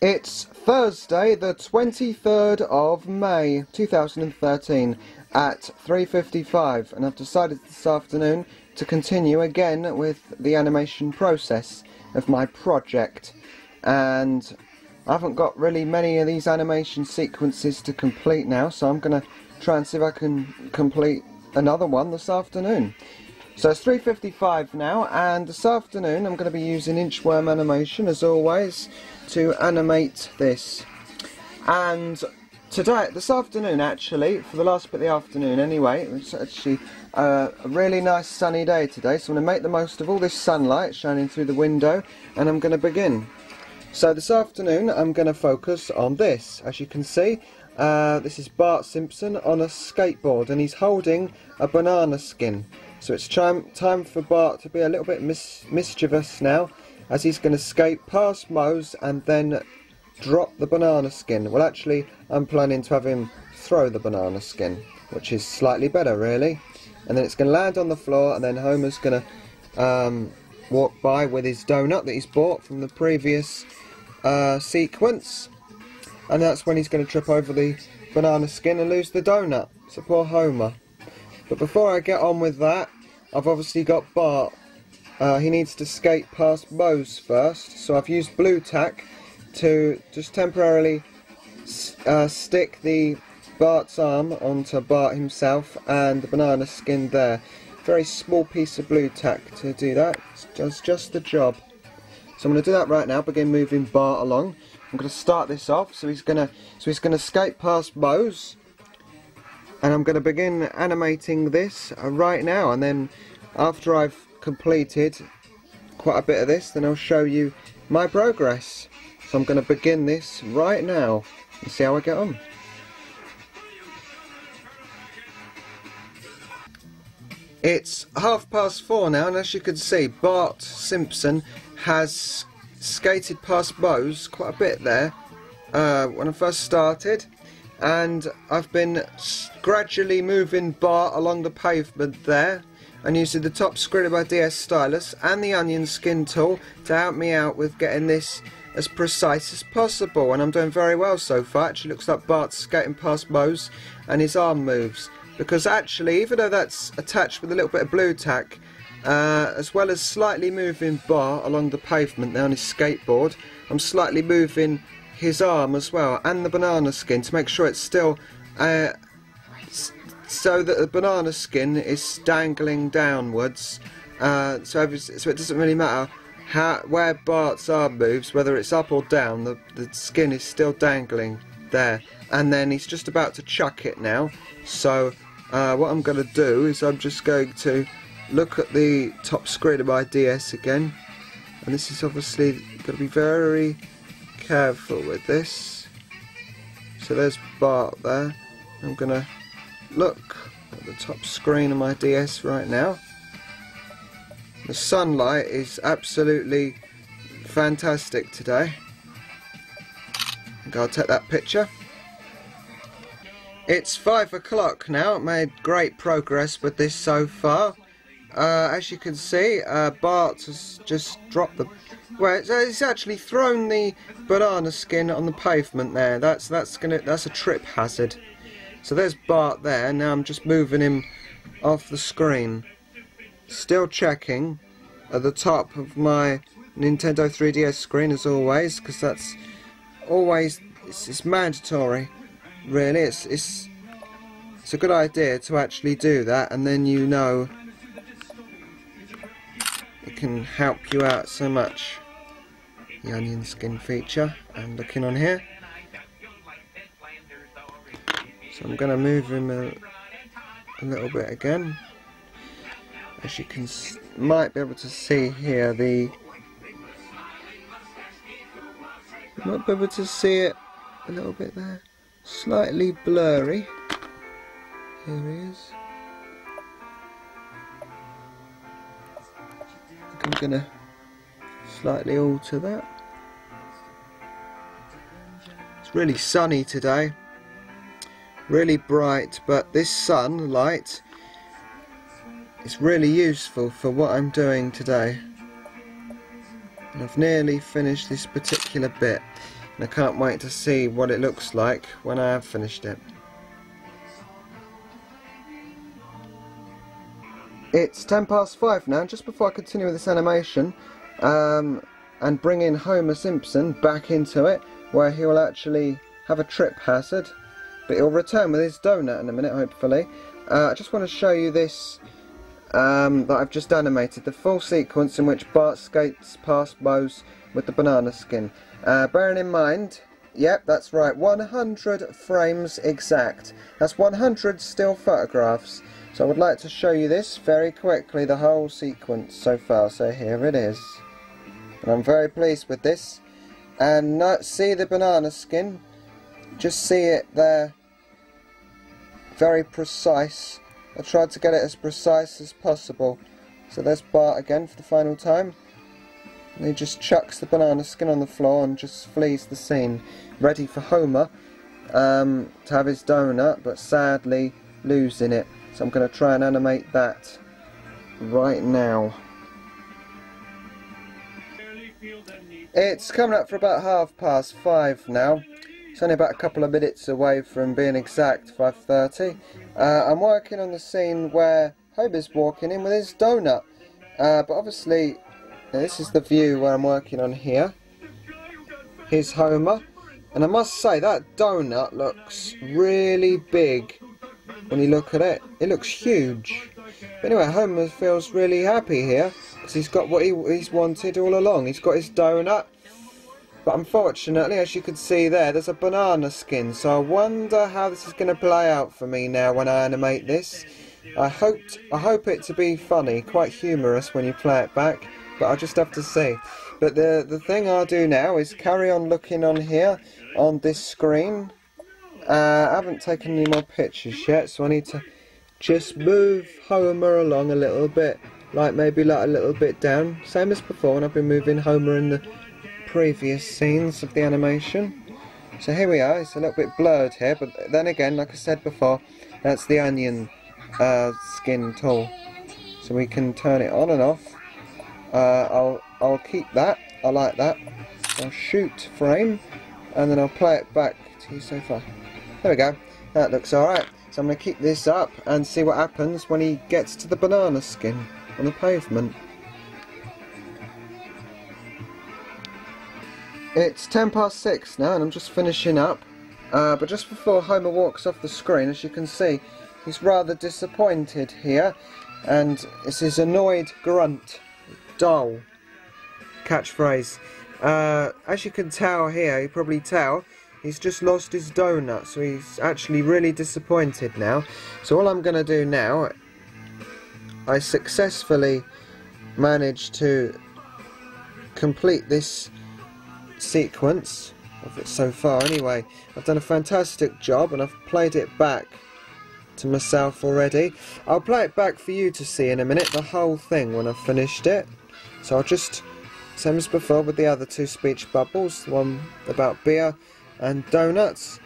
It's Thursday, the 23rd of May, 2013, at 3:55, and I've decided this afternoon to continue again with the animation process of my project. And I haven't got really many of these animation sequences to complete now, so I'm going to try and see if I can complete another one this afternoon. So it's 3:55 now, and this afternoon I'm going to be using inchworm animation, as always, to animate this. And today, this afternoon actually, for the last bit of the afternoon anyway, it's actually a really nice sunny day today, so I'm going to make the most of all this sunlight shining through the window, and I'm going to begin. So this afternoon I'm going to focus on this. As you can see, this is Bart Simpson on a skateboard, and he's holding a banana skin. So it's time for Bart to be a little bit mischievous now, as he's going to skate past Moe's and then drop the banana skin. Well, actually, I'm planning to have him throw the banana skin, which is slightly better, really. And then it's going to land on the floor, and then Homer's going to walk by with his donut that he's bought from the previous sequence. And that's when he's going to trip over the banana skin and lose the donut. So poor Homer. But before I get on with that, I've obviously got Bart. He needs to skate past Moe's first, so I've used blue tack to just temporarily stick the Bart's arm onto Bart himself and the banana skin there. Very small piece of blue tack to do that. It does just the job. So I'm going to do that right now. Begin moving Bart along. I'm going to start this off. So he's going to skate past Moe's. And I'm going to begin animating this right now, and then after I've completed quite a bit of this, then I'll show you my progress. So I'm going to begin this right now and see how I get on. It's 4:30 now, and as you can see, Bart Simpson has skated past Moe's quite a bit there when I first started. And I've been gradually moving Bart along the pavement there, and using the top screw of my DS Stylus and the Onion Skin Tool to help me out with getting this as precise as possible. And I'm doing very well so far. Actually, looks like Bart's skating past Moe's and his arm moves. Because actually, even though that's attached with a little bit of blue tack, as well as slightly moving Bart along the pavement there on his skateboard, I'm slightly moving his arm as well, and the banana skin, to make sure it's still so that the banana skin is dangling downwards, so it doesn't really matter where Bart's arm moves, whether it's up or down, the skin is still dangling there. And then he's just about to chuck it now, so what I'm going to do is I'm just going to look at the top screen of my DS again, and this is obviously going to be very careful with this. So there's Bart there. I'm gonna look at the top screen of my DS right now. The sunlight is absolutely fantastic today. I think I'll take that picture. It's 5 o'clock now. I've made great progress with this so far. As you can see, Bart has just dropped the... Well, it's actually thrown the banana skin on the pavement there. That's a trip hazard. So there's Bart there. Now I'm just moving him off the screen. Still checking at the top of my Nintendo 3DS screen, as always, because that's always it's mandatory. Really, it's a good idea to actually do that, and then you know. Can help you out so much. The onion skin feature I'm looking on here. So I'm going to move him a little bit again. As you can might be able to see here, might be able to see it a little bit there. Slightly blurry. Here he is. I'm going to slightly alter that. It's really sunny today, really bright, but this sunlight is really useful for what I'm doing today. And I've nearly finished this particular bit. and I can't wait to see what it looks like when I have finished it. It's 5:10 now. Just before I continue with this animation and bring in Homer Simpson back into it, where he will actually have a trip hazard, but he'll return with his donut in a minute, hopefully. I just want to show you this that I've just animated, the full sequence in which Bart skates past Moe's with the banana skin. Bearing in mind, yep, that's right, 100 frames exact. That's 100 still photographs. So I would like to show you this very quickly, the whole sequence so far. So here it is. And I'm very pleased with this. And see the banana skin? Just see it there. Very precise. I tried to get it as precise as possible. So there's Bart again for the final time. And he just chucks the banana skin on the floor and just flees the scene, ready for Homer to have his donut, but sadly losing it. So I'm going to try and animate that right now. It's coming up for about 5:30 now. It's only about a couple of minutes away from being exact, 5:30. I'm working on the scene where Homer's walking in with his donut. But obviously, this is the view where I'm working on here. Here's Homer. And I must say, that donut looks really big when you look at it. It looks huge. But anyway, Homer feels really happy here, because he's got what he's wanted all along. He's got his donut. But unfortunately, as you can see there, there's a banana skin. So I wonder how this is going to play out for me now when I animate this. I hope it to be funny, quite humorous when you play it back. But I'll just have to see. But the thing I'll do now is carry on looking on here, on this screen. I haven't taken any more pictures yet, so I need to just move Homer along a little bit. Like maybe like a little bit down. Same as before, and I've been moving Homer in the previous scenes of the animation. So here we are. It's a little bit blurred here, but then again, like I said before, that's the onion skin tool, so we can turn it on and off. I'll keep that. I like that. I'll shoot frame, and then I'll play it back to you so far. There we go. That looks alright. So I'm going to keep this up and see what happens when he gets to the banana skin on the pavement. It's 6:10 now, and I'm just finishing up, but just before Homer walks off the screen, as you can see, he's rather disappointed here, and it's his annoyed grunt, dull catchphrase. As you can tell here, you probably tell, he's just lost his donut, so he's actually really disappointed now. So all I'm going to do now, I successfully managed to complete this sequence of it so far. Anyway, I've done a fantastic job, and I've played it back to myself already. I'll play it back for you to see in a minute, the whole thing, when I've finished it. So I'll just, same as before with the other two speech bubbles, the one about beer and donuts,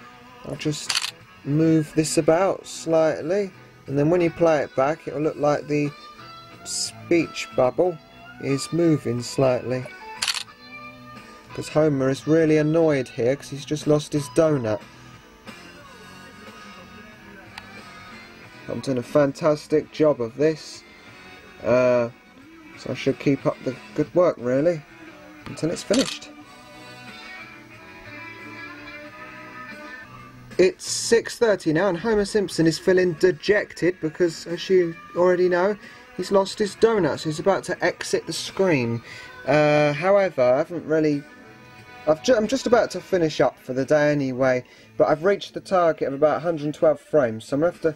I'll just move this about slightly, and then when you play it back, it'll look like the speech bubble is moving slightly. Because Homer is really annoyed here, because he's just lost his donut. I'm doing a fantastic job of this, so I should keep up the good work really until it's finished. It's 6:30 now, and Homer Simpson is feeling dejected because, as you already know, he's lost his donut, so he's about to exit the screen. However, I haven't really... I'm just about to finish up for the day anyway, but I've reached the target of about 112 frames, so I'm going to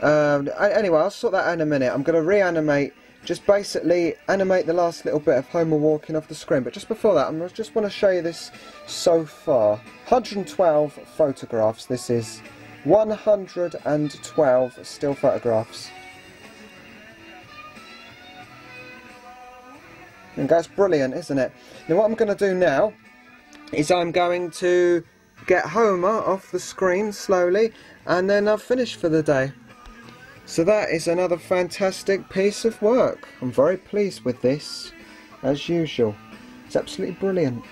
have to... anyway, I'll sort that out in a minute. I'm going to reanimate, just basically animate the last little bit of Homer walking off the screen, but just before that, I just want to show you this so far. 112 photographs, this is. 112 still photographs. And that's brilliant, isn't it? Now what I'm going to do now is I'm going to get Homer off the screen slowly, and then I've finished for the day. So that is another fantastic piece of work. I'm very pleased with this, as usual. It's absolutely brilliant.